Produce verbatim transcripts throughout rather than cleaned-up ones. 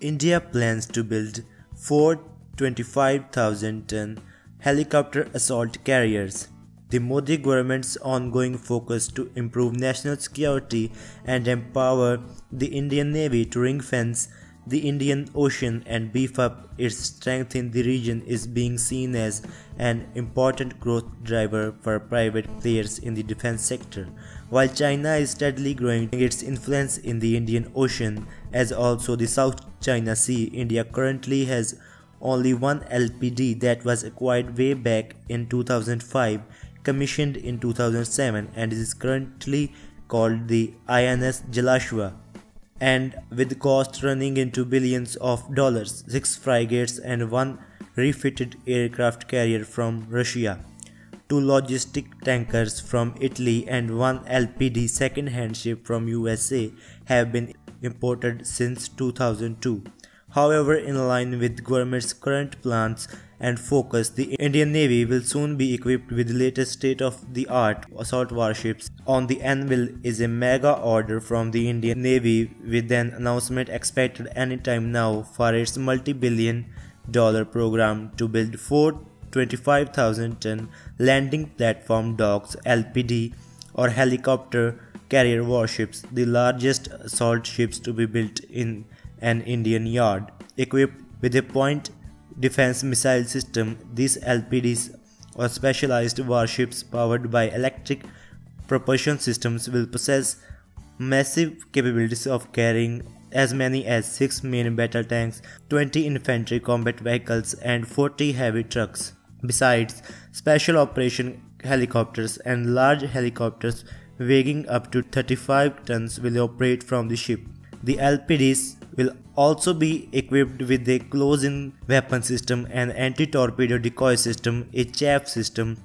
India plans to build four twenty-five thousand ton helicopter assault carriers. The Modi government's ongoing focus to improve national security and empower the Indian Navy to ring-fence the Indian Ocean and beef up its strength in the region is being seen as an important growth driver for private players in the defense sector, while China is steadily growing its influence in the Indian Ocean as also the South China Sea. India currently has only one L P D that was acquired way back in two thousand five, commissioned in two thousand seven, and is currently called the I N S Jalashwa, and with costs running into billions of dollars, six frigates and one refitted aircraft carrier from Russia, two logistic tankers from Italy and one L P D second-hand ship from U S A have been imported since two thousand two. However, in line with government's current plans and focus, the Indian Navy will soon be equipped with the latest state-of-the-art assault warships. On the anvil is a mega order from the Indian Navy, with an announcement expected anytime now for its multi-billion dollar program to build four twenty-five thousand ton landing platform docks, L P D or helicopter carrier warships, the largest assault ships to be built in an Indian yard, equipped with a point defense missile system. These L P Ds or specialized warships powered by electric propulsion systems will possess massive capabilities of carrying as many as six main battle tanks, twenty infantry combat vehicles and forty heavy trucks. Besides, special operation helicopters and large helicopters weighing up to thirty-five tons will operate from the ship. The L P Ds will also be equipped with a close-in weapon system, an anti-torpedo decoy system, a chaff system,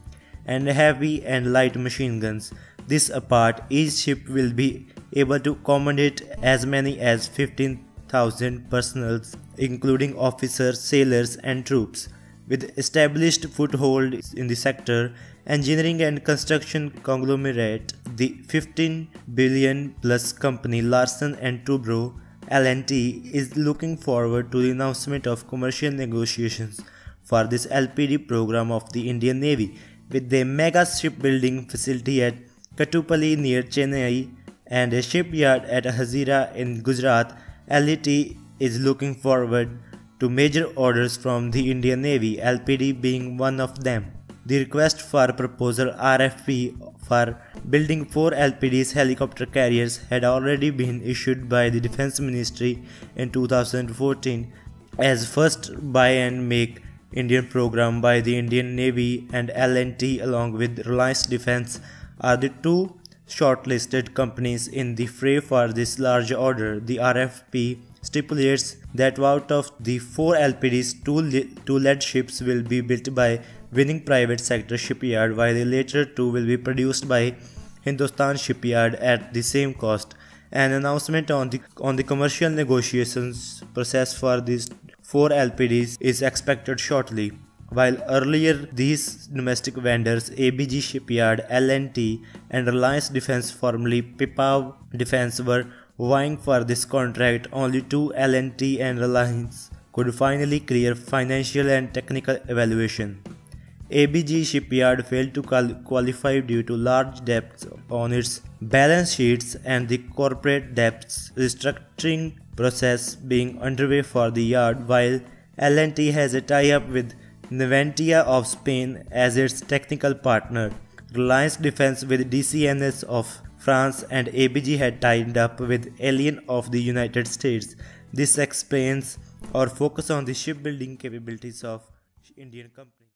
and heavy and light machine guns. This apart, each ship will be able to accommodate as many as fifteen thousand personnels, including officers, sailors, and troops. With established foothold in the sector, engineering and construction conglomerate, the fifteen billion plus company Larsen and Toubro L and T is looking forward to the announcement of commercial negotiations for this L P D program of the Indian Navy, with a mega shipbuilding facility at Katupalli near Chennai and a shipyard at Hazira in Gujarat. L and T is looking forward to major orders from the Indian Navy, L P D being one of them. The request for proposal R F P for building four L P Ds helicopter carriers had already been issued by the Defense Ministry in two thousand fourteen as first buy and make Indian program by the Indian Navy, and L and T along with Reliance Defense are the two shortlisted companies in the fray for this large order. The R F P stipulates that out of the four L P Ds, two, two lead ships will be built by winning private sector shipyard, while the later two will be produced by Hindustan Shipyard at the same cost. An announcement on the on the commercial negotiations process for these four L P Ds is expected shortly. While earlier these domestic vendors A B G Shipyard, L and T and Reliance Defense, formerly Pipav Defense, were vying for this contract, only two, L and T and Reliance, could finally clear financial and technical evaluation. A B G Shipyard failed to qualify due to large debts on its balance sheets and the corporate debts restructuring process being underway for the yard, while L and T has a tie-up with Navantia of Spain as its technical partner. Reliance Defense with D C N S of France and A B G had tied up with Alien of the United States. This explains our focus on the shipbuilding capabilities of Indian companies.